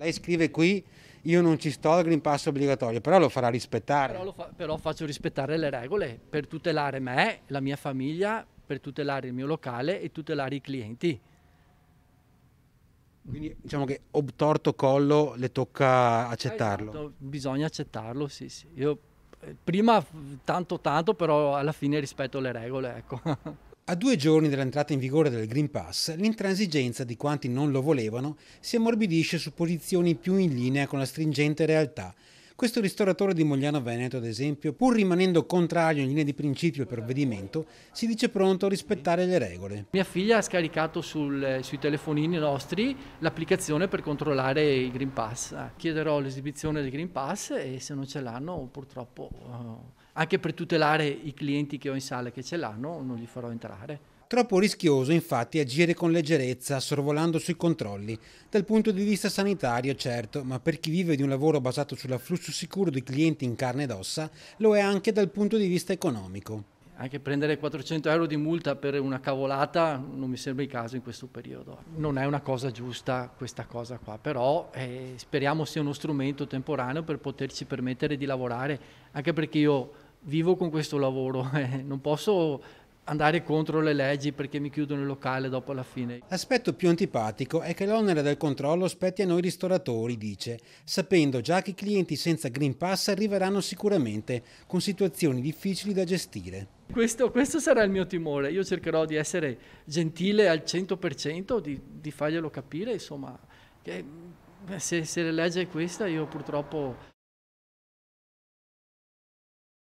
Lei scrive qui, io non ci sto al green pass obbligatorio, però lo farà rispettare. Però faccio rispettare le regole per tutelare me, la mia famiglia, per tutelare il mio locale e tutelare i clienti. Quindi diciamo che obtorto collo le tocca accettarlo. Esatto, bisogna accettarlo, sì, sì. Io prima tanto, però alla fine rispetto le regole, ecco. A 2 giorni dall'entrata in vigore del Green Pass, l'intransigenza di quanti non lo volevano si ammorbidisce su posizioni più in linea con la stringente realtà. Questo ristoratore di Mogliano Veneto, ad esempio, pur rimanendo contrario in linea di principio al provvedimento, si dice pronto a rispettare le regole. Mia figlia ha scaricato sui telefonini nostri l'applicazione per controllare il Green Pass. Chiederò l'esibizione del Green Pass e se non ce l'hanno, purtroppo, anche per tutelare i clienti che ho in sala che ce l'hanno, non li farò entrare. Troppo rischioso infatti agire con leggerezza, sorvolando sui controlli. Dal punto di vista sanitario certo, ma per chi vive di un lavoro basato sull'afflusso sicuro di clienti in carne ed ossa, lo è anche dal punto di vista economico. Anche prendere 400 euro di multa per una cavolata non mi sembra il caso in questo periodo. Non è una cosa giusta questa cosa qua, però speriamo sia uno strumento temporaneo per poterci permettere di lavorare, anche perché io vivo con questo lavoro, non posso andare contro le leggi perché mi chiudono il locale dopo alla fine. L'aspetto più antipatico è che l'onere del controllo spetti a noi ristoratori, dice, sapendo già che i clienti senza Green Pass arriveranno sicuramente, con situazioni difficili da gestire. Questo sarà il mio timore, io cercherò di essere gentile al 100%, di farglielo capire, insomma, che se la legge è questa io purtroppo...